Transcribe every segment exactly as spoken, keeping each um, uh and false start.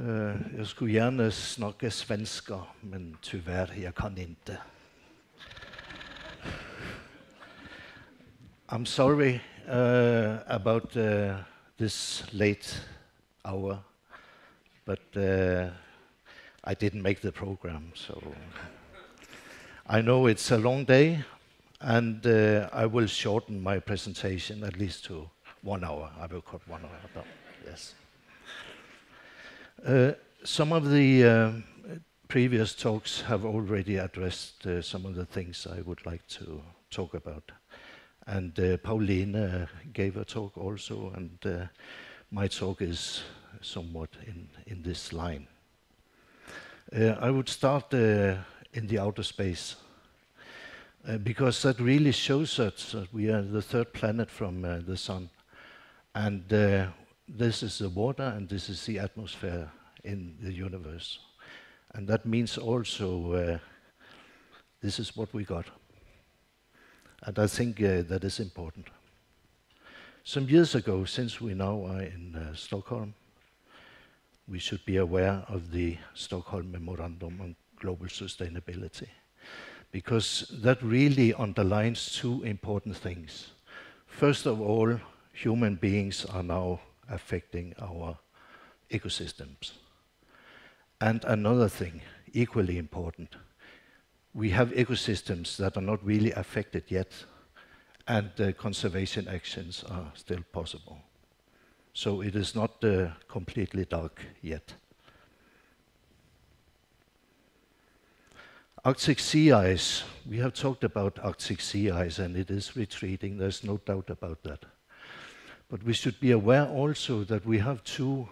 Uh, jag skulle gärna snacka svenska, men tyvärr, jag kan inte. I'm sorry uh, about uh, this late hour, but uh, I didn't make the program, so I know it's a long day, and uh, I will shorten my presentation at least to one hour. I will cut one hour down. Yes. Uh, some of the uh, previous talks have already addressed uh, some of the things I would like to talk about, and uh, Pauline uh, gave a talk also, and uh, my talk is somewhat in in this line. Uh, I would start uh, in the outer space, uh, because that really shows us that we are the third planet from uh, the sun, and uh, this is the water and this is the atmosphere in the universe, and that means also uh, this is what we got, and I think uh, that is important. Some years ago, since we now are in uh, Stockholm, we should be aware of the Stockholm Memorandum on Global Sustainability, because that really underlines two important things. First of all, human beings are now affecting our ecosystems. And another thing, equally important, we have ecosystems that are not really affected yet, and uh, conservation actions are still possible. So it is not uh, completely dark yet. Arctic sea ice. We have talked about Arctic sea ice, and it is retreating. There's no doubt about that. But we should be aware also that we have two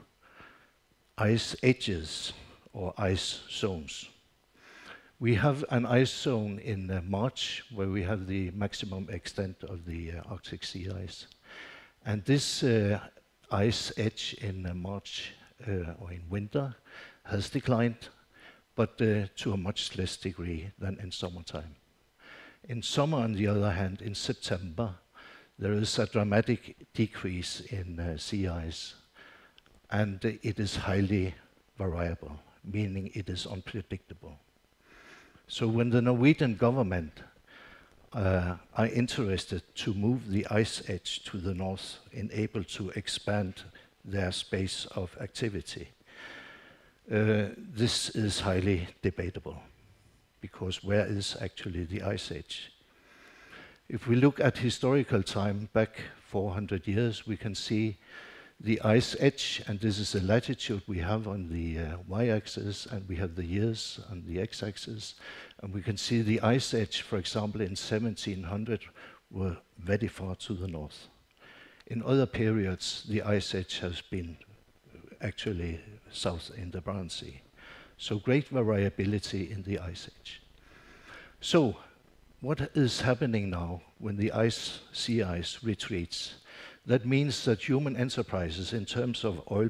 ice edges or ice zones. We have an ice zone in uh, March, where we have the maximum extent of the uh, Arctic sea ice. And this uh, ice edge in uh, March uh, or in winter has declined, but uh, to a much less degree than in summertime. In summer, on the other hand, in September, there is a dramatic decrease in uh, sea ice, and uh, it is highly variable, meaning it is unpredictable. So when the Norwegian government uh, are interested to move the ice edge to the north in April to expand their space of activity, uh, this is highly debatable, because where is actually the ice edge? If we look at historical time back four hundred years, we can see the ice edge, and this is the latitude we have on the uh, y-axis, and we have the years on the x-axis, and we can see the ice edge, for example, in seventeen hundred were very far to the north. In other periods, the ice edge has been actually south in the Barents Sea. So great variability in the ice edge. So what is happening now when the ice, sea ice retreats? That means that human enterprises in terms of oil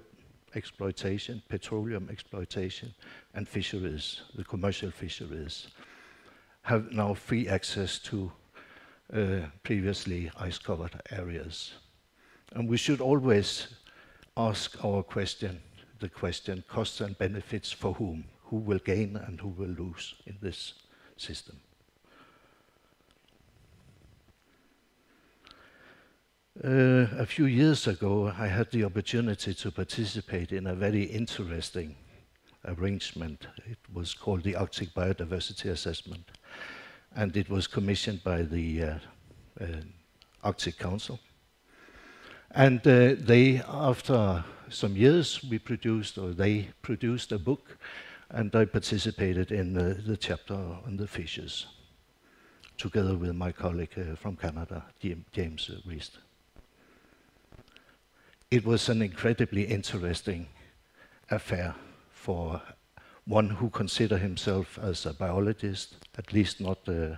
exploitation, petroleum exploitation, and fisheries, the commercial fisheries, have now free access to uh, previously ice-covered areas. And we should always ask our question, the question, costs and benefits for whom? Who will gain and who will lose in this system? Uh, a few years ago, I had the opportunity to participate in a very interesting arrangement. It was called the Arctic Biodiversity Assessment, and it was commissioned by the uh, uh, Arctic Council. And uh, they, after some years, we produced, or they produced a book, and I participated in uh, the chapter on the fishes, together with my colleague uh, from Canada, James Reist. It was an incredibly interesting affair for one who considers himself as a biologist, at least not uh,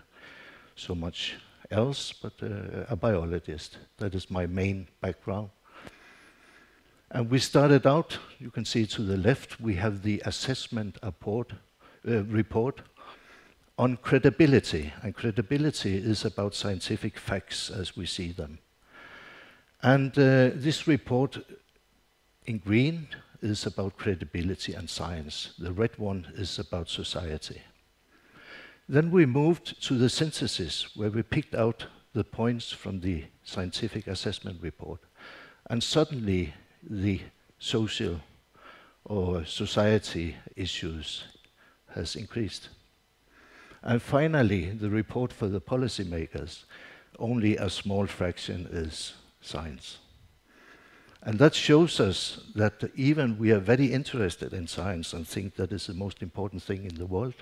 so much else, but uh, a biologist. That is my main background. And we started out, you can see to the left, we have the assessment report, uh, report on credibility. And credibility is about scientific facts as we see them. And uh, this report in green is about credibility and science. The red one is about society. Then we moved to the synthesis, where we picked out the points from the scientific assessment report. And suddenly, the social or society issues has increased. And finally, the report for the policymakers, only a small fraction is science. And that shows us that even we are very interested in science and think that is the most important thing in the world,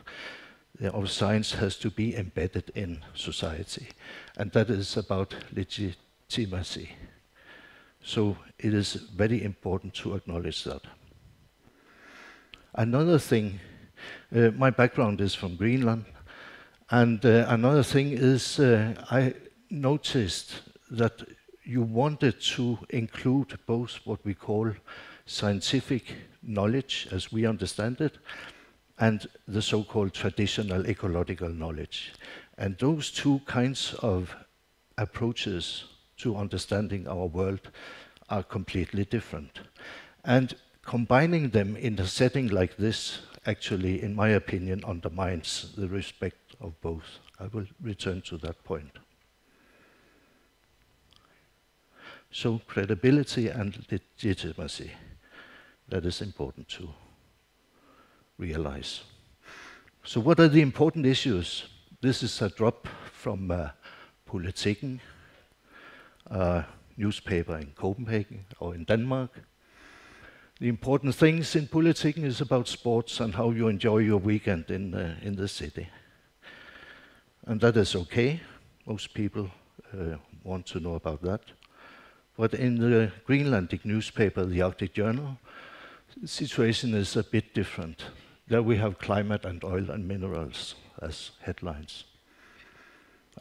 our science has to be embedded in society. And that is about legitimacy. So it is very important to acknowledge that. Another thing, uh, my background is from Greenland, and uh, another thing is uh, I noticed that you wanted to include both what we call scientific knowledge, as we understand it, and the so-called traditional ecological knowledge. And those two kinds of approaches to understanding our world are completely different. And combining them in a setting like this actually, in my opinion, undermines the respect of both. I will return to that point. So credibility and legitimacy, that is important to realize. So what are the important issues? This is a drop from uh, Politiken, a newspaper in Copenhagen or in Denmark. The important things in Politiken is about sports and how you enjoy your weekend in, uh, in the city. And that is okay. Most people uh, want to know about that. But in the Greenlandic newspaper, the Arctic Journal, the situation is a bit different. There we have climate and oil and minerals as headlines.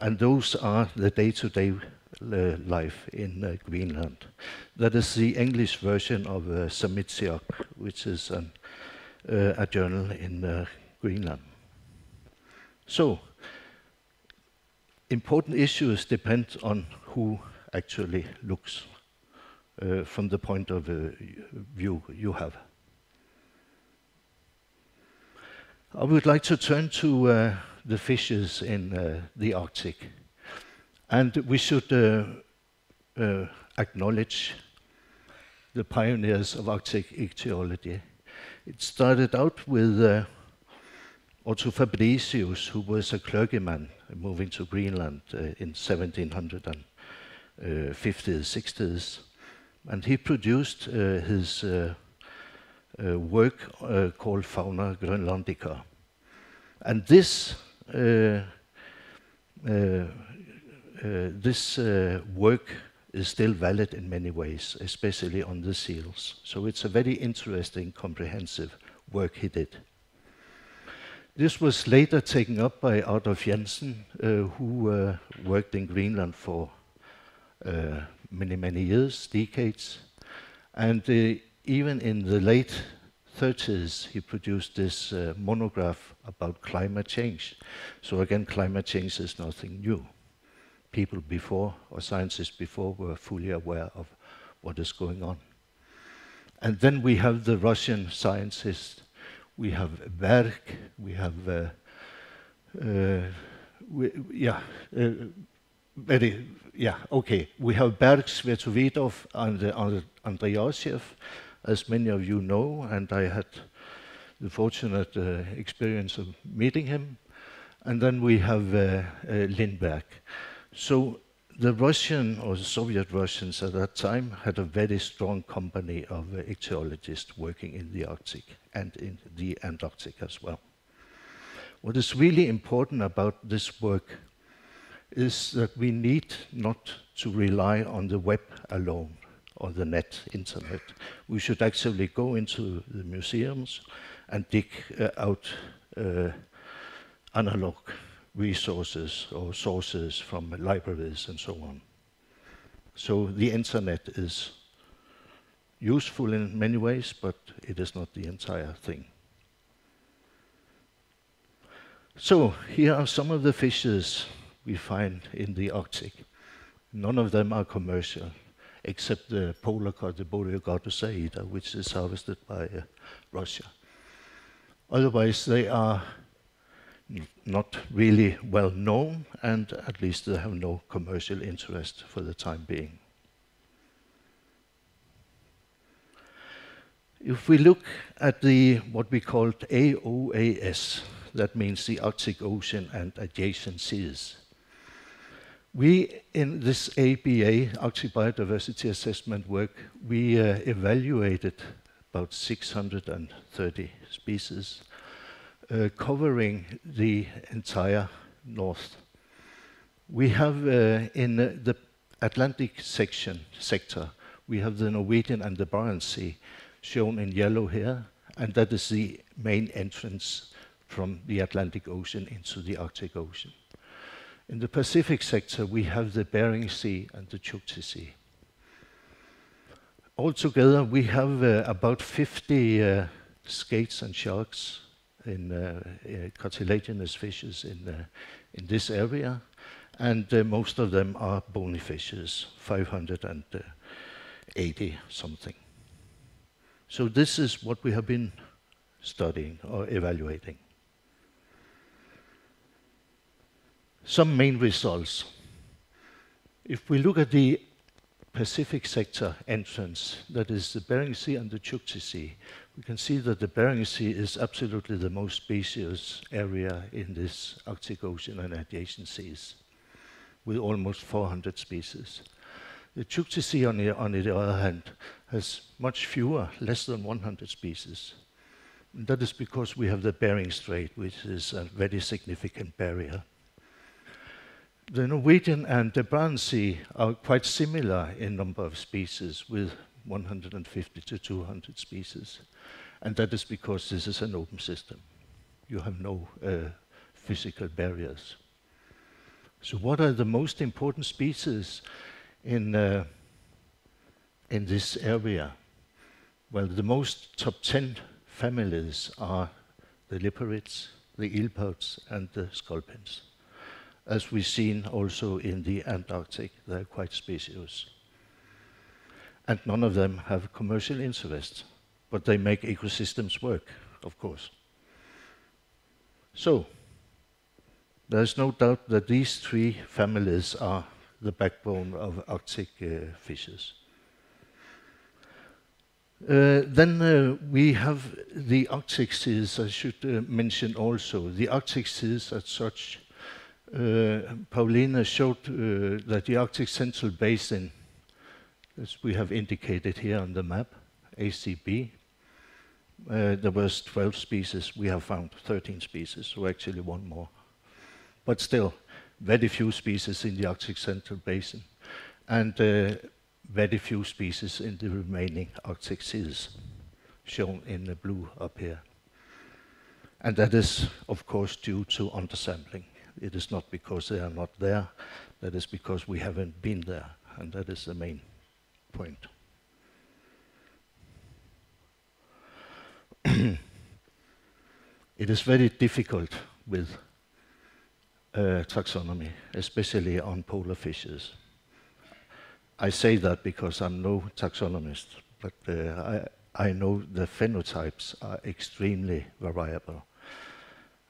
And those are the day-to-day life in uh, Greenland. That is the English version of uh, Sermitsiaq, which is an, uh, a journal in uh, Greenland. So, important issues depend on who actually looks uh, from the point of uh, view you have. I would like to turn to uh, the fishes in uh, the Arctic. And we should uh, uh, acknowledge the pioneers of Arctic ichthyology. It started out with uh, Otto Fabricius, who was a clergyman moving to Greenland uh, in seventeen fifties, sixties. And he produced uh, his uh, uh, work uh, called Fauna Grönlandica. And this uh, uh, Uh, this uh, work is still valid in many ways, especially on the seals. So it's a very interesting, comprehensive work he did. This was later taken up by Adolf Jensen, uh, who uh, worked in Greenland for uh, many, many years, decades. And uh, even in the late thirties, he produced this uh, monograph about climate change. So again, climate change is nothing new. People before, or scientists before, were fully aware of what is going on. And then we have the Russian scientists, we have Berg, we have, uh, uh, we, yeah, uh, very, yeah, okay. We have Berg, Svetovitov, and uh, Andreyasev, as many of you know, and I had the fortunate uh, experience of meeting him. And then we have uh, uh, Lindberg. So the Russian, or the Soviet Russians at that time, had a very strong company of uh, ichthyologists working in the Arctic and in the Antarctic as well. What is really important about this work is that we need not to rely on the web alone or the net, internet. We should actually go into the museums and dig uh, out uh, analog resources or sources from libraries and so on. So the internet is useful in many ways, but it is not the entire thing. So here are some of the fishes we find in the Arctic. None of them are commercial. except the polar cod, the Boreogadus saida, which is harvested by uh, Russia. Otherwise, they are not really well known, and at least they have no commercial interest for the time being. If we look at the what we called A O A S, that means the Arctic Ocean and adjacent seas, we in this A B A, Arctic Biodiversity Assessment work, we uh, evaluated about six hundred thirty species, Uh, covering the entire north. We have uh, in uh, the Atlantic section sector, we have the Norwegian and the Barents Sea shown in yellow here, and that is the main entrance from the Atlantic Ocean into the Arctic Ocean. In the Pacific sector, we have the Bering Sea and the Chukchi Sea. Altogether, we have uh, about fifty uh, skates and sharks in uh, uh, cartilaginous fishes in, uh, in this area, and uh, most of them are bony fishes, five hundred eighty something. So this is what we have been studying or evaluating. Some main results. If we look at the Pacific sector entrance, that is the Bering Sea and the Chukchi Sea, we can see that the Bering Sea is absolutely the most species area in this Arctic Ocean and adjacent seas, with almost four hundred species. The Chukchi Sea, on the, on the other hand, has much fewer, less than one hundred species. And that is because we have the Bering Strait, which is a very significant barrier. The Norwegian and the Barents Sea are quite similar in number of species, with one hundred fifty to two hundred species. And that is because this is an open system. You have no uh, physical barriers. So what are the most important species in, uh, in this area? Well, the most top ten families are the lipparids, the eelpouts, and the sculpins. As we've seen also in the Antarctic, they're quite specious. And none of them have commercial interests, but they make ecosystems work, of course. So, there's no doubt that these three families are the backbone of Arctic uh, fishes. Uh, then uh, we have the Arctic seas. I should uh, mention also the Arctic seas as such. Uh, Pauline showed uh, that the Arctic Central Basin, as we have indicated here on the map, A C B, uh, there was twelve species. We have found thirteen species, so actually one more. But still, very few species in the Arctic Central Basin, and uh, very few species in the remaining Arctic seas, shown in the blue up here. And that is, of course, due to undersampling. It is not because they are not there, that is because we haven't been there, and that is the main point. It is very difficult with uh, taxonomy, especially on polar fishes. I say that because I'm no taxonomist, but uh, I, I know the phenotypes are extremely variable.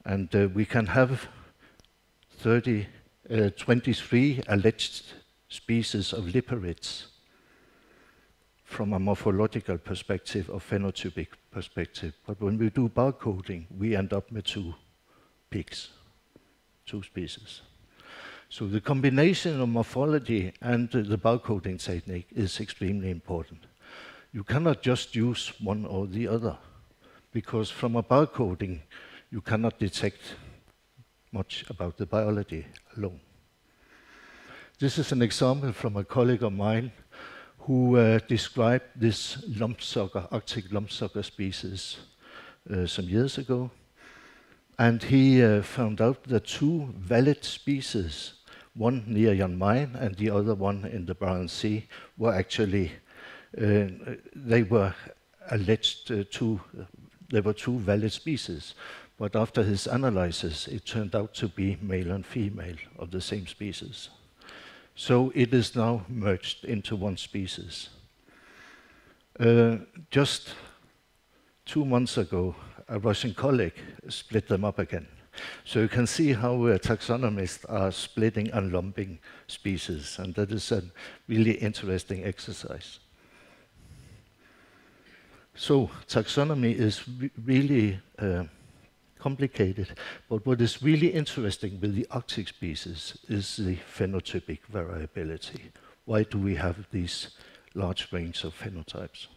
And uh, we can have thirty, uh, twenty-three alleged species of lipparids from a morphological perspective or phenotypic perspective. But when we do barcoding, we end up with two peaks, two species. So the combination of morphology and uh, the barcoding technique is extremely important. You cannot just use one or the other, because from a barcoding, you cannot detect much about the biology alone. This is an example from a colleague of mine who uh, described this lumpsucker, Arctic lumpsucker species uh, some years ago. And he uh, found out that two valid species, one near Jan Mayen and the other one in the Barents Sea, were actually, uh, they were alleged uh, to, uh, they were two valid species. But after his analysis, it turned out to be male and female of the same species. So it is now merged into one species. Uh, just two months ago, a Russian colleague split them up again. So you can see how uh, taxonomists are splitting and lumping species, and that is a really interesting exercise. So taxonomy is really uh, complicated, but what is really interesting with the Arctic species is the phenotypic variability. Why do we have these large range of phenotypes?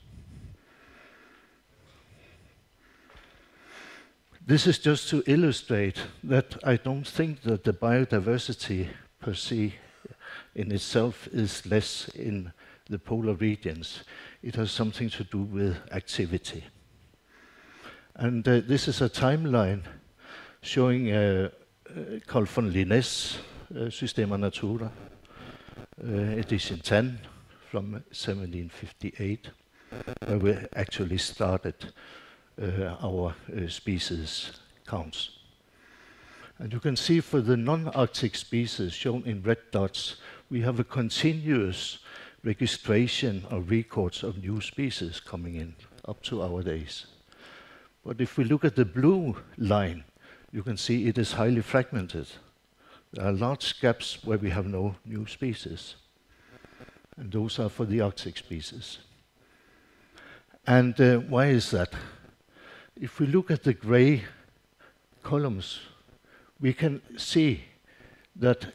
This is just to illustrate that I don't think that the biodiversity per se in itself is less in the polar regions. It has something to do with activity. And uh, this is a timeline showing uh, uh, Carl von Linné's uh, Systema Natura, uh, edition ten from seventeen fifty-eight, where we actually started Uh, our uh, species counts. And you can see for the non-Arctic species shown in red dots, we have a continuous registration of records of new species coming in up to our days. But if we look at the blue line, you can see it is highly fragmented. There are large gaps where we have no new species. And those are for the Arctic species. And uh, why is that? If we look at the gray columns, we can see that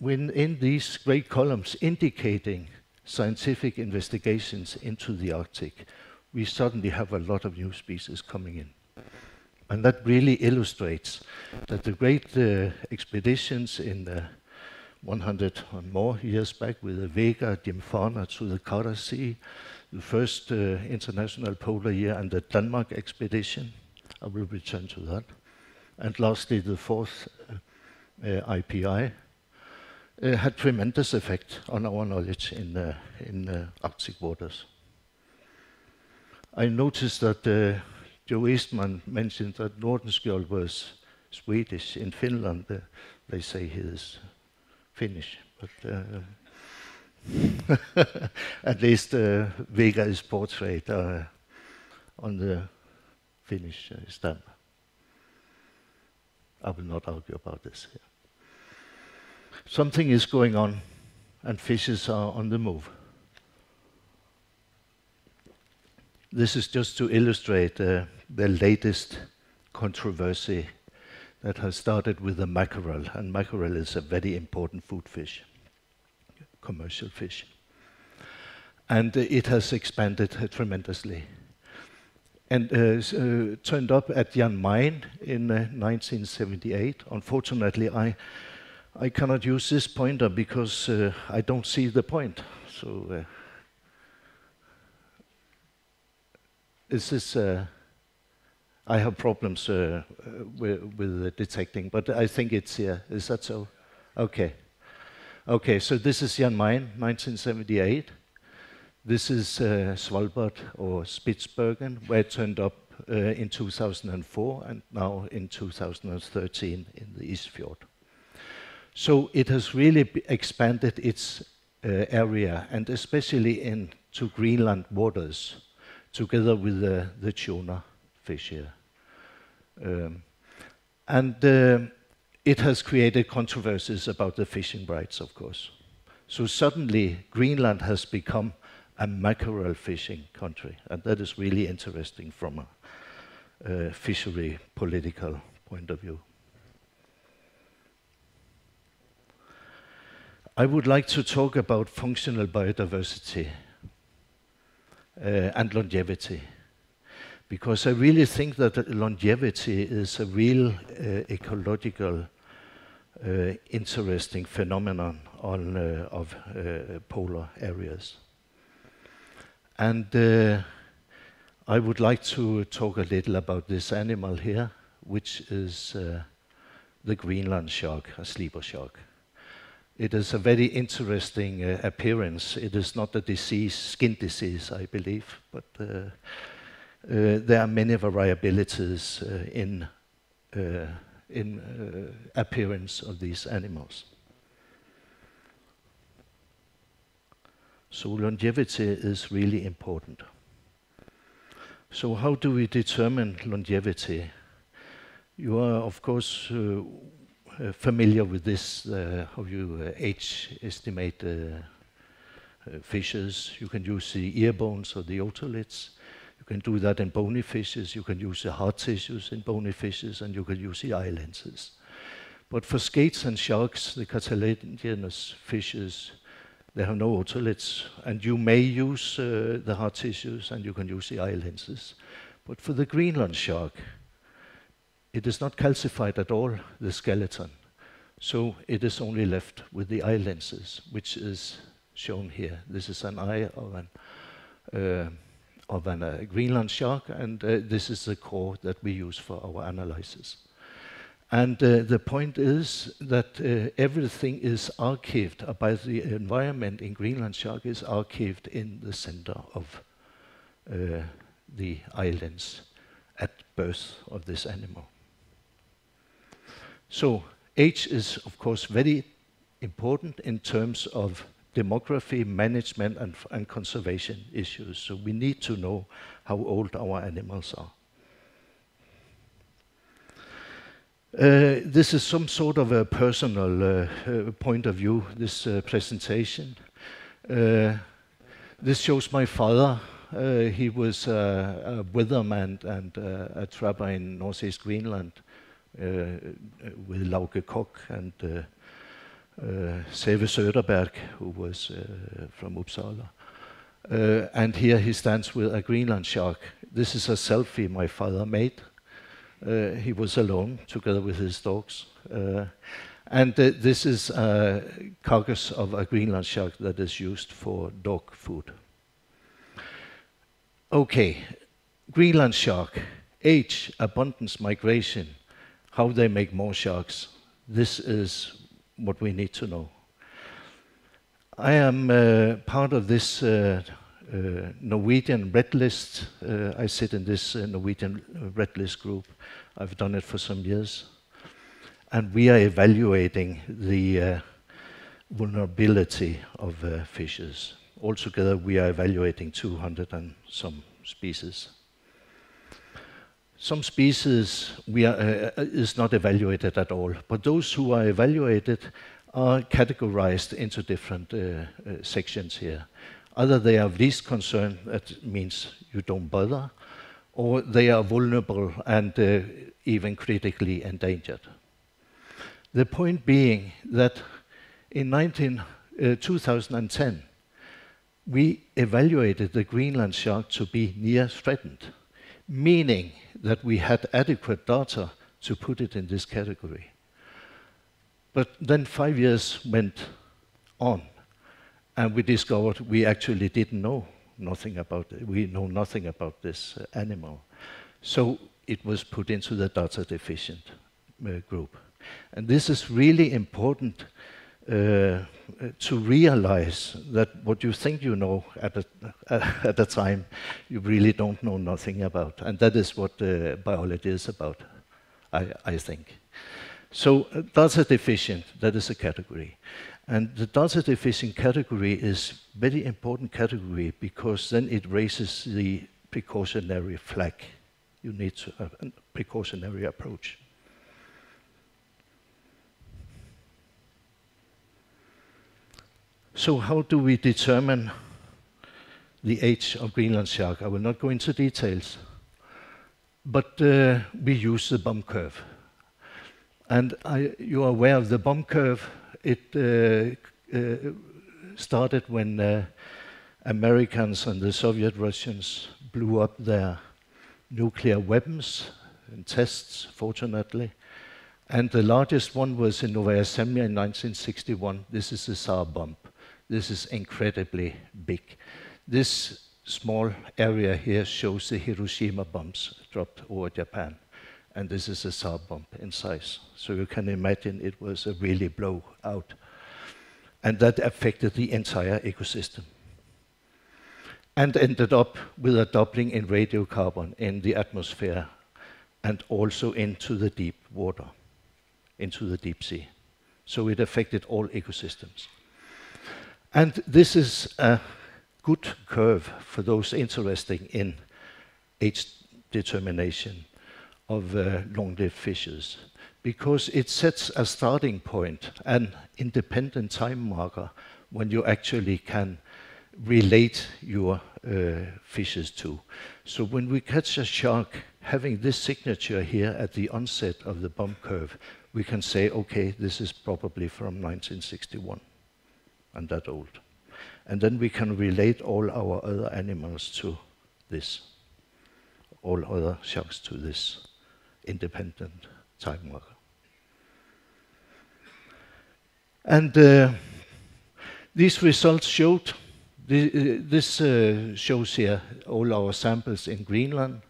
when in these gray columns indicating scientific investigations into the Arctic, we suddenly have a lot of new species coming in. And that really illustrates that the great uh, expeditions in the one hundred or more years back with the Vega, Dimfauna to the Kara Sea, the first uh, international polar year and the Denmark Expedition. I will return to that. And lastly, the fourth uh, uh, I P I uh, had tremendous effect on our knowledge in, uh, in uh, Arctic waters. I noticed that uh, Joe Eastman mentioned that Nordenskjold was Swedish. In Finland, uh, they say he is Finnish. But, uh, at least uh, Vega is portrayed uh, on the Finnish uh, stamp. I will not argue about this here. Something is going on, and fishes are on the move. This is just to illustrate uh, the latest controversy that has started with the mackerel, and mackerel is a very important food fish. Commercial fish. And uh, it has expanded uh, tremendously. And uh, uh, turned up at Jan Mayen in uh, nineteen seventy-eight. Unfortunately, I, I cannot use this pointer because uh, I don't see the point. So, uh, is this, uh, I have problems uh, with, with uh, detecting, but I think it's here. Is that so? Okay. Okay, so this is Jan Mayen, nineteen seventy-eight. This is uh, Svalbard or Spitsbergen, where it turned up uh, in two thousand four and now in two thousand thirteen in the Isfjord. So it has really expanded its uh, area, and especially into Greenland waters, together with uh, the tuna fish here. Um, and uh, It has created controversies about the fishing rights, of course. So suddenly, Greenland has become a mackerel fishing country, and that is really interesting from a uh, fishery political point of view. I would like to talk about functional biodiversity uh, and longevity, because I really think that longevity is a real uh, ecological Uh, interesting phenomenon on, uh, of uh, polar areas. And uh, I would like to talk a little about this animal here, which is uh, the Greenland shark, a sleeper shark. It is a very interesting uh, appearance. It is not a disease, skin disease, I believe, but uh, uh, there are many variabilities uh, in uh, in uh, appearance of these animals. So longevity is really important. So how do we determine longevity? You are, of course, uh, uh, familiar with this, uh, how you uh, age estimate uh, uh, fishes. You can use the ear bones or the otoliths. You can do that in bony fishes. You can use the heart tissues in bony fishes, and you can use the eye lenses. But for skates and sharks, the cartilaginous fishes, they have no otoliths, and you may use uh, the heart tissues, and you can use the eye lenses. But for the Greenland shark, it is not calcified at all, the skeleton. So it is only left with the eye lenses, which is shown here. This is an eye of an, uh, of an uh, Greenland shark, and uh, this is the core that we use for our analysis. And uh, the point is that uh, everything is archived about the environment in Greenland shark is archived in the center of uh, the islands at birth of this animal. So age is, of course, very important in terms of demography, management, and, and conservation issues. So we need to know how old our animals are. Uh, this is some sort of a personal uh, uh, point of view, this uh, presentation. Uh, this shows my father. Uh, he was uh, a weatherman and uh, a trapper in Northeast Greenland uh, with Lauke Koch and uh, uh, Seve Söderberg, who was uh, from Uppsala. Uh, and here he stands with a Greenland shark. This is a selfie my father made. Uh, he was alone, together with his dogs. Uh, and uh, this is a carcass of a Greenland shark that is used for dog food. Okay, Greenland shark, age, abundance, migration, how they make more sharks. This is what we need to know. I am uh, part of this uh, uh, Norwegian Red List. Uh, I sit in this uh, Norwegian Red List group. I've done it for some years. And we are evaluating the uh, vulnerability of uh, fishes. Altogether, we are evaluating two hundred and some species. Some species we are, uh, is not evaluated at all, but those who are evaluated are categorized into different uh, uh, sections here. Either they are of least concern, that means you don't bother, or they are vulnerable and uh, even critically endangered. The point being that in nineteen, uh, two thousand ten, we evaluated the Greenland shark to be near threatened, meaning that we had adequate data to put it in this category. But then five years went on, and we discovered we actually didn't know nothing about it. We know nothing about this uh, animal. So it was put into the data deficient uh, group. And this is really important uh, to realize that what you think you know at a, at a time, you really don't know nothing about. And that is what uh, biology is about, I, I think. So uh, data deficient, that is a category. And the data deficient category is a very important category because then it raises the precautionary flag. You need to have a precautionary approach. So how do we determine the age of Greenland shark? I will not go into details, but uh, we use the bomb curve. And I, you are aware of the bomb curve. It uh, uh, started when uh, Americans and the Soviet Russians blew up their nuclear weapons and tests, fortunately. And the largest one was in Novaya Zemlya in nineteen sixty-one. This is the Tsar bomb. This is incredibly big. This small area here shows the Hiroshima bombs dropped over Japan. And this is a Tsar bomb in size. So you can imagine it was a really blow out. And that affected the entire ecosystem. And ended up with a doubling in radiocarbon in the atmosphere and also into the deep water, into the deep sea. So it affected all ecosystems. And this is a good curve for those interested in age determination of uh, long-lived fishes, because it sets a starting point, an independent time marker, when you actually can relate your uh, fishes to. So when we catch a shark, having this signature here at the onset of the bump curve, we can say, okay, this is probably from nineteen sixty-one and that old. And then we can relate all our other animals to this, all other sharks to this independent time marker. And uh, these results showed, the, uh, this uh, shows here all our samples in Greenland,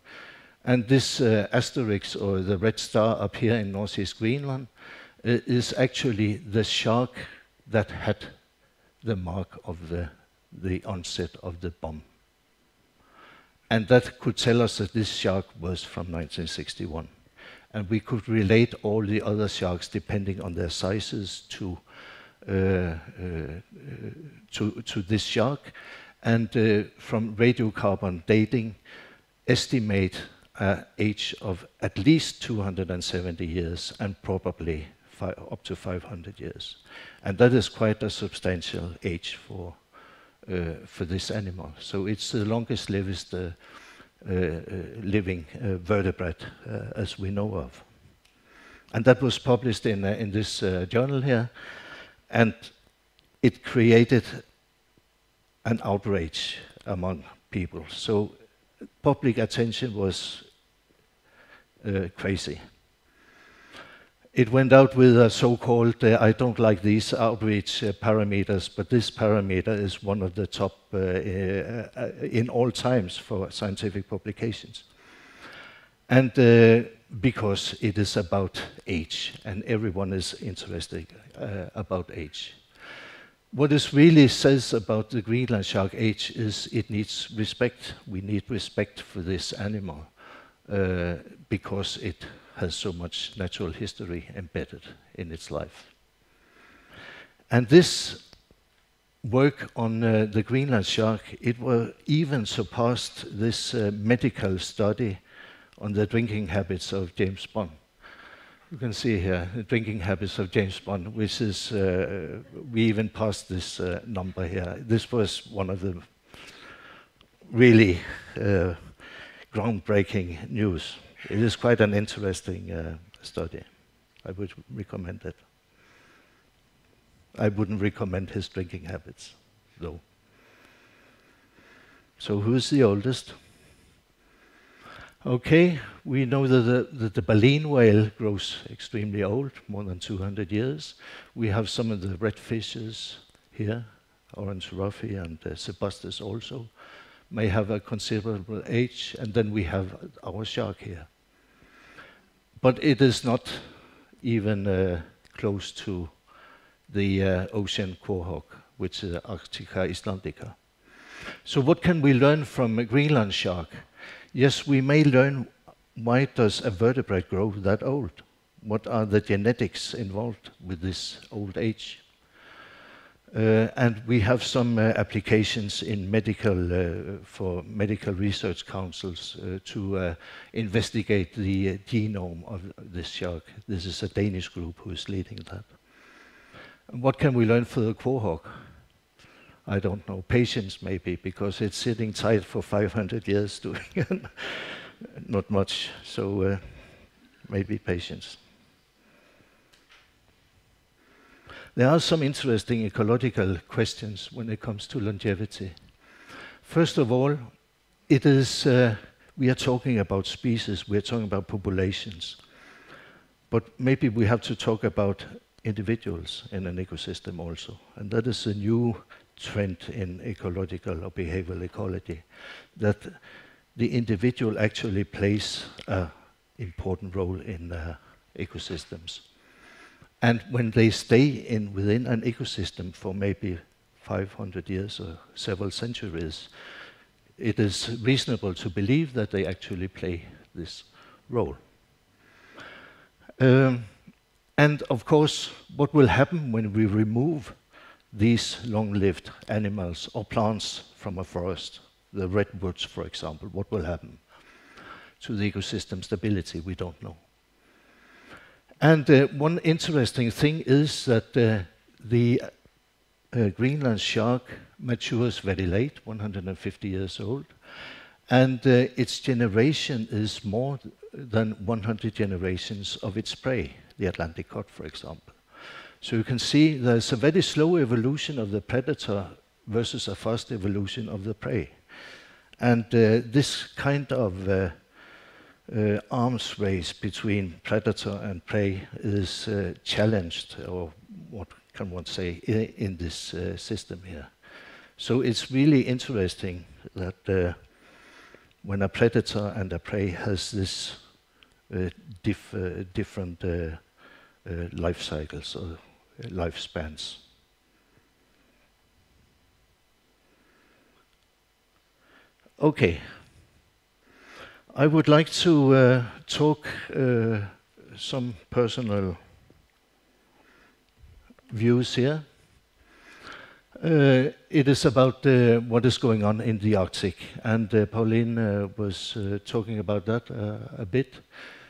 and this uh, asterisk or the red star up here in Northeast Greenland uh, is actually the shark that had the mark of the, the onset of the bomb. And that could tell us that this shark was from nineteen sixty-one. And we could relate all the other sharks depending on their sizes to, uh, uh, to, to this shark. And uh, from radiocarbon dating, estimate an age of at least two hundred seventy years and probably up to five hundred years. And that is quite a substantial age for, uh, for this animal. So it's the longest livest, uh, uh, living uh, vertebrate uh, as we know of. And that was published in, uh, in this uh, journal here. And it created an outrage among people. So public attention was uh, crazy. It went out with a so-called, uh, I don't like these outreach uh, parameters, but this parameter is one of the top uh, uh, in all times for scientific publications. And uh, because it is about age, and everyone is interested uh, about age. What it really says about the Greenland shark age is it needs respect. We need respect for this animal uh, because it has so much natural history embedded in its life. And this work on uh, the Greenland shark, it was even surpassed this uh, medical study on the drinking habits of James Bond. You can see here the drinking habits of James Bond, which is, uh, we even passed this uh, number here. This was one of the really uh, groundbreaking news. It is quite an interesting uh, study. I would recommend it. I wouldn't recommend his drinking habits, though. So who's the oldest? Okay, we know that the, that the baleen whale grows extremely old, more than two hundred years. We have some of the red fishes here, orange ruffy and uh, sebastos also, may have a considerable age, and then we have our shark here. But it is not even uh, close to the uh, ocean quahog, which is Arctica Islandica. So what can we learn from a Greenland shark? Yes, we may learn why does a vertebrate grow that old? What are the genetics involved with this old age? Uh, and we have some uh, applications in medical, uh, for medical research councils uh, to uh, investigate the uh, genome of this shark. This is a Danish group who is leading that. And what can we learn for the quahog? I don't know, patience maybe, because it's sitting tight for five hundred years doing not much, so uh, maybe patience. There are some interesting ecological questions when it comes to longevity. First of all, it is, uh, we are talking about species, we are talking about populations. But maybe we have to talk about individuals in an ecosystem also. And that is a new trend in ecological or behavioral ecology, that the individual actually plays an important role in uh, ecosystems. And when they stay in within an ecosystem for maybe five hundred years or several centuries, it is reasonable to believe that they actually play this role. Um, and of course, what will happen when we remove these long-lived animals or plants from a forest, the redwoods, for example, what will happen to the ecosystem stability? We don't know. And uh, one interesting thing is that uh, the uh, Greenland shark matures very late, one hundred fifty years old, and uh, its generation is more than one hundred generations of its prey, the Atlantic cod, for example. So you can see there's a very slow evolution of the predator versus a fast evolution of the prey. And uh, this kind of uh, uh, arms race between predator and prey is uh, challenged, or what can one say, in, in this uh, system here. So it's really interesting that uh, when a predator and a prey has this uh, diff, uh, different uh, uh, life cycles or lifespans. Okay, I would like to uh, talk uh, some personal views here. Uh, it is about uh, what is going on in the Arctic, and uh, Pauline uh, was uh, talking about that uh, a bit.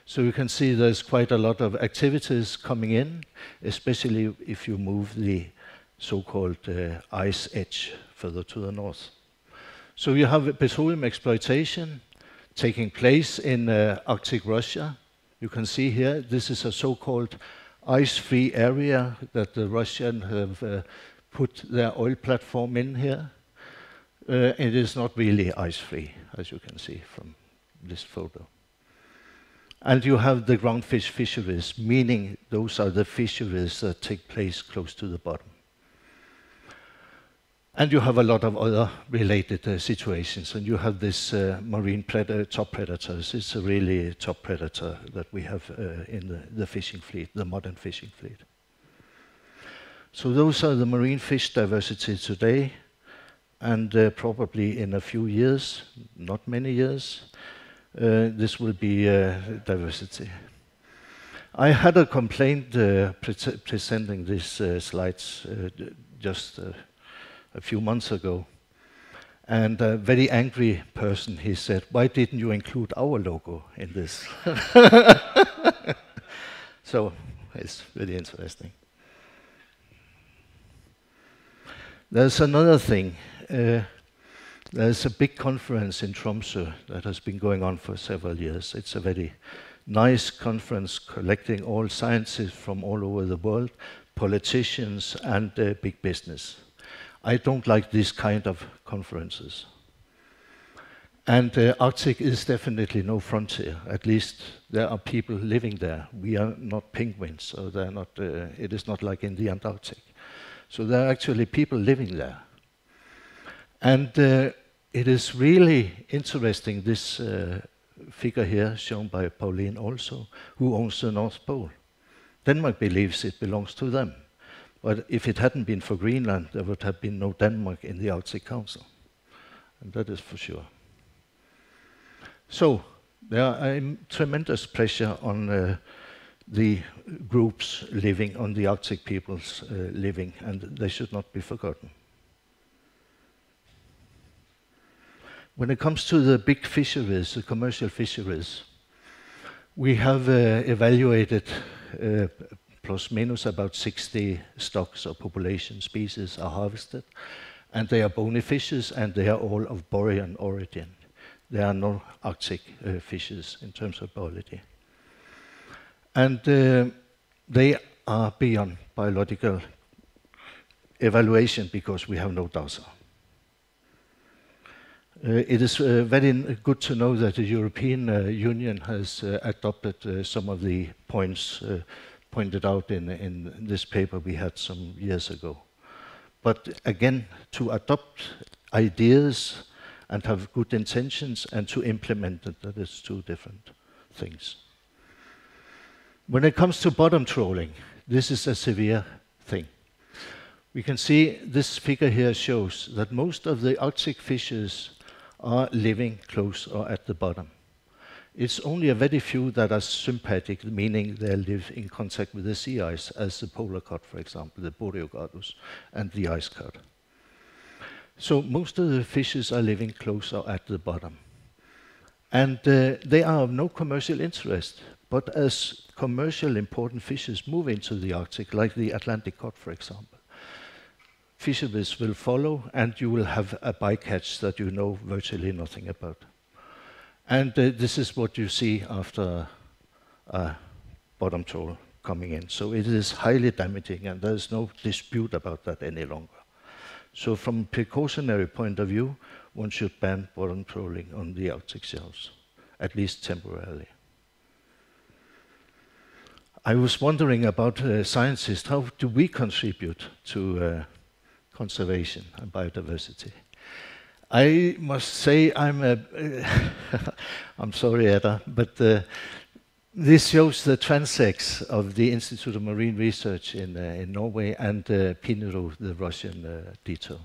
So you can see there's quite a lot of activities coming in, especially if you move the so-called uh, ice edge further to the north. So you have petroleum exploitation taking place in uh, Arctic Russia. You can see here, this is a so-called ice-free area that the Russians have uh, put their oil platform in here. Uh, it is not really ice-free, as you can see from this photo. And you have the groundfish fisheries, meaning those are the fisheries that take place close to the bottom. And you have a lot of other related uh, situations, and you have this uh, marine predator, top predators. It's a really top predator that we have uh, in the, the fishing fleet, the modern fishing fleet. So those are the marine fish diversity today, and uh, probably in a few years, not many years, uh, this will be uh, diversity. I had a complaint uh, pre presenting these uh, slides uh, just uh, a few months ago, and a very angry person, he said, "Why didn't you include our logo in this?" So it's really interesting. There's another thing. Uh, there's a big conference in Tromsø that has been going on for several years. It's a very nice conference collecting all scientists from all over the world, politicians and uh, big business. I don't like these kind of conferences. And uh, Arctic is definitely no frontier. At least there are people living there. We are not penguins, so they're not, uh, it is not like in the Antarctic. So there are actually people living there. And uh, it is really interesting, this uh, figure here, shown by Pauline also, who owns the North Pole. Denmark believes it belongs to them. But if it hadn't been for Greenland, there would have been no Denmark in the Arctic Council. And that is for sure. So there are a tremendous pressure on uh, the groups living, on the Arctic peoples uh, living, and they should not be forgotten. When it comes to the big fisheries, the commercial fisheries, we have uh, evaluated uh, plus minus about sixty stocks or population species are harvested, and they are bony fishes, and they are all of Borean origin. There are no Arctic uh, fishes in terms of biology. And uh, they are beyond biological evaluation because we have no data. Uh, it is uh, very good to know that the European uh, Union has uh, adopted uh, some of the points uh, pointed out in, in this paper we had some years ago. But again, to adopt ideas and have good intentions and to implement it, that is two different things. When it comes to bottom trawling, this is a severe thing. We can see this figure here shows that most of the Arctic fishes are living close or at the bottom. It's only a very few that are sympathetic, meaning they live in contact with the sea ice, as the polar cod, for example, the Boreogadus, and the ice cod. So most of the fishes are living closer at the bottom. And uh, they are of no commercial interest, but as commercially important fishes move into the Arctic, like the Atlantic cod, for example, fisheries will follow, and you will have a bycatch that you know virtually nothing about. And uh, this is what you see after a bottom trawl coming in. So it is highly damaging, and there is no dispute about that any longer. So from a precautionary point of view, one should ban bottom trawling on the Arctic shelves, at least temporarily. I was wondering about uh, scientists. How do we contribute to uh, conservation and biodiversity? I must say I'm a I'm sorry, Ada, but uh, this shows the transects of the Institute of Marine Research in, uh, in Norway and uh, Pinero, the Russian uh, detail.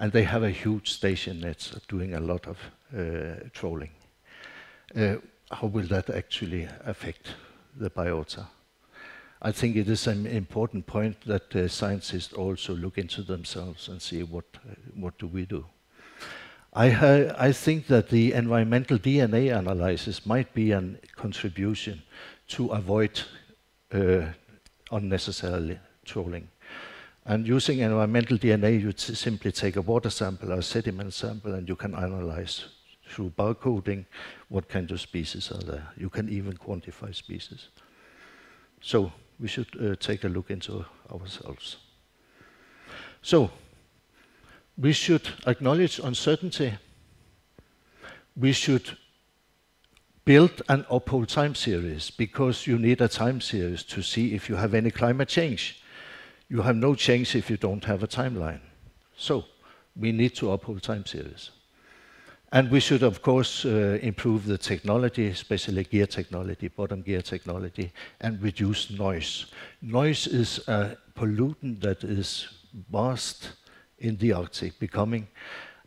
And they have a huge station that's doing a lot of uh, trolling. Uh, how will that actually affect the biota? I think it is an important point that uh, scientists also look into themselves and see what, uh, what do we do. I, uh, I think that the environmental D N A analysis might be a contribution to avoid uh, unnecessary trawling. And using environmental D N A, you simply take a water sample or a sediment sample, and you can analyze through barcoding what kind of species are there. You can even quantify species. So we should uh, take a look into ourselves. So, we should acknowledge uncertainty. We should build an uphold time series, because you need a time series to see if you have any climate change. You have no change if you don't have a timeline. So we need to uphold time series. And we should, of course, uh, improve the technology, especially gear technology, bottom gear technology, and reduce noise. Noise is a pollutant that is vast in the Arctic becoming,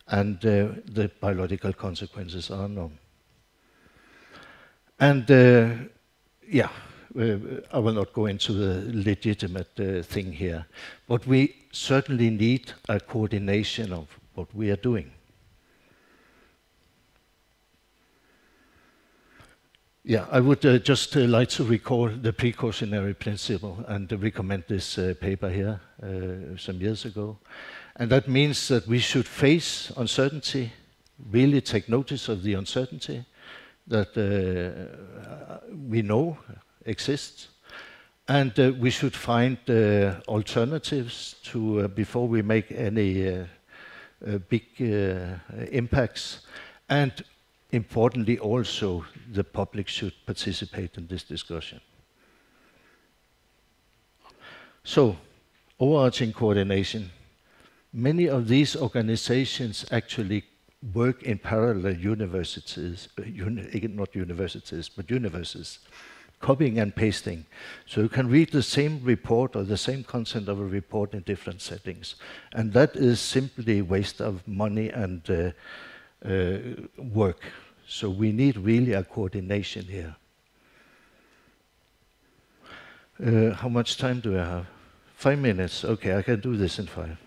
and uh, the biological consequences are known. And uh, yeah, uh, I will not go into the legitimate uh, thing here, but we certainly need a coordination of what we are doing. Yeah, I would uh, just uh, like to recall the precautionary principle and uh, recommend this uh, paper here uh, some years ago. And that means that we should face uncertainty, really take notice of the uncertainty that uh, we know exists, and uh, we should find uh, alternatives to uh, before we make any uh, uh, big uh, impacts. And importantly, also, the public should participate in this discussion. So, overarching coordination. Many of these organizations actually work in parallel universities, uh, uni not universities, but universes, copying and pasting. So you can read the same report or the same content of a report in different settings. And that is simply a waste of money and uh, uh, work. So we need really a coordination here. Uh, how much time do I have? Five minutes. Okay, I can do this in five.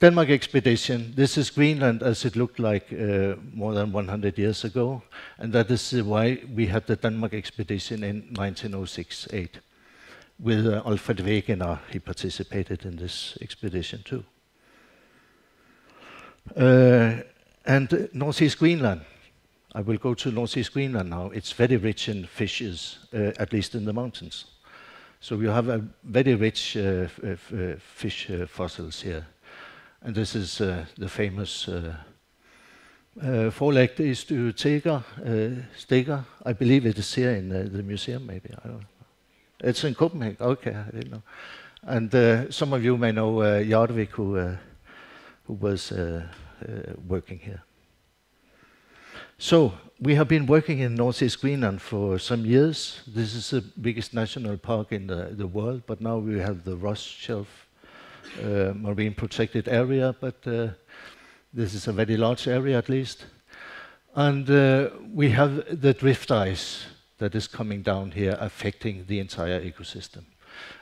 Denmark Expedition, this is Greenland as it looked like uh, more than one hundred years ago, and that is why we had the Denmark Expedition in nineteen oh six oh eight, with uh, Alfred Wegener. He participated in this expedition too. Uh, and Northeast Greenland, I will go to Northeast Greenland now. It's very rich in fishes, uh, at least in the mountains. So we have a very rich uh, f uh, fish uh, fossils here. And this is uh, the famous uh, uh, four-legged Styloteca uh, steger. I believe it is here in uh, the museum, maybe. I don't know. It's in Copenhagen. Okay, I didn't know. And uh, some of you may know uh, Jarvik, who, uh, who was uh, uh, working here. So we have been working in Northeast Greenland for some years. This is the biggest national park in the, the world, but now we have the Ross Shelf Uh, marine protected area, but uh, this is a very large area at least. And uh, we have the drift ice that is coming down here affecting the entire ecosystem.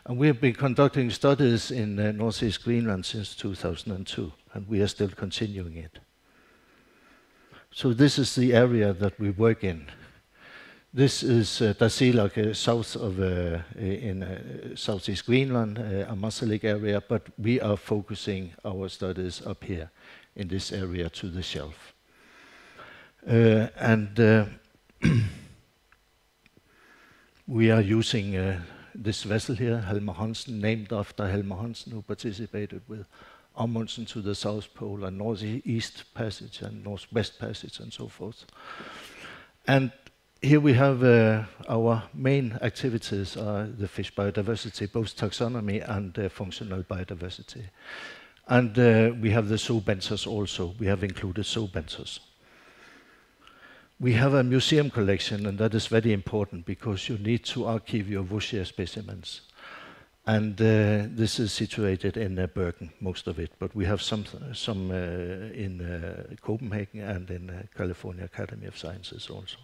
And we have been conducting studies in uh, Northeast Greenland since two thousand two, and we are still continuing it. So this is the area that we work in. This is uh, Tasiilaq, uh, south of uh, in uh, Southeast Greenland, uh, a Ammassalik area, but we are focusing our studies up here in this area to the shelf. Uh, and uh, we are using uh, this vessel here, Helmer Hansen, named after Helmer Hansen, who participated with Amundsen to the South Pole and Northeast Passage and Northwest Passage and so forth. And here we have uh, our main activities are the fish biodiversity, both taxonomy and uh, functional biodiversity. And uh, we have the zoobenters also. We have included zoobenters. We have a museum collection, and that is very important because you need to archive your Wuxia specimens. And uh, this is situated in uh, Bergen, most of it, but we have some, some uh, in uh, Copenhagen and in uh, California Academy of Sciences also.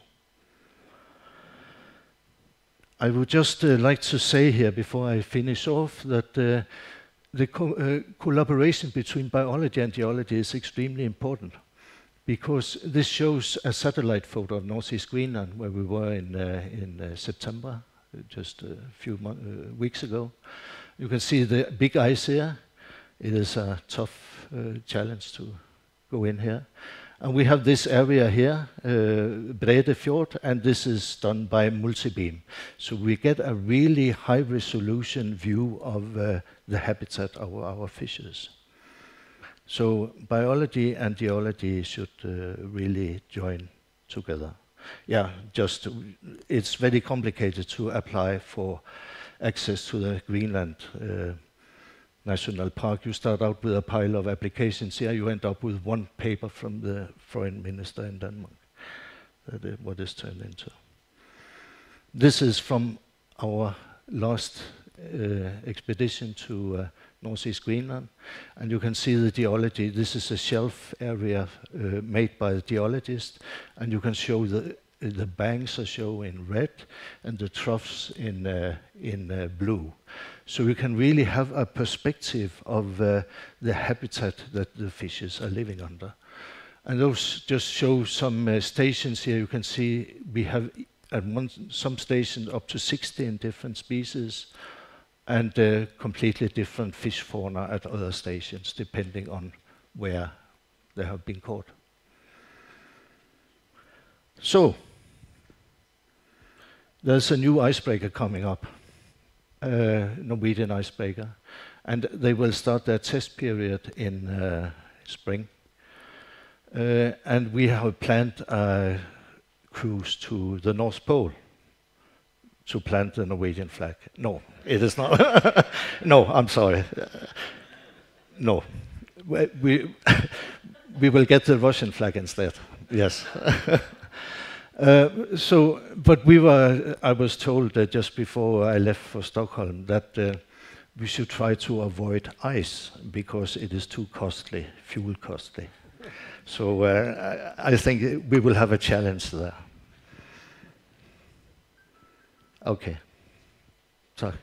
I would just uh, like to say here, before I finish off, that uh, the co uh, collaboration between biology and geology is extremely important, because this shows a satellite photo of Northeast Greenland, where we were in, uh, in uh, September, just a few uh, weeks ago. You can see the big ice here. It is a tough uh, challenge to go in here. And we have this area here, uh, Brede Fjord, and this is done by multibeam. So we get a really high resolution view of uh, the habitat of our fishes. So biology and geology should uh, really join together. Yeah, just it's very complicated to apply for access to the Greenland uh, National Park. You start out with a pile of applications. Here you end up with one paper from the foreign minister in Denmark. That is what it's turned into. This is from our last uh, expedition to uh, Northeast Greenland, and you can see the geology. This is a shelf area uh, made by the geologist, and you can show the the banks are shown in red and the troughs in uh, in uh, blue. So you can really have a perspective of uh, the habitat that the fishes are living under. And those just show some uh, stations here. You can see we have at one some stations up to sixteen different species, and uh, completely different fish fauna at other stations, depending on where they have been caught. So, there's a new icebreaker coming up, uh, Norwegian icebreaker, and they will start their test period in uh, spring. Uh, and we have planned a cruise to the North Pole to plant the Norwegian flag. No, it is not. No, I'm sorry. No. We, we, we will get the Russian flag instead. Yes. uh, so, but we were, I was told that just before I left for Stockholm that uh, we should try to avoid ice because it is too costly, fuel costly. So uh, I think we will have a challenge there. Okay. Sorry.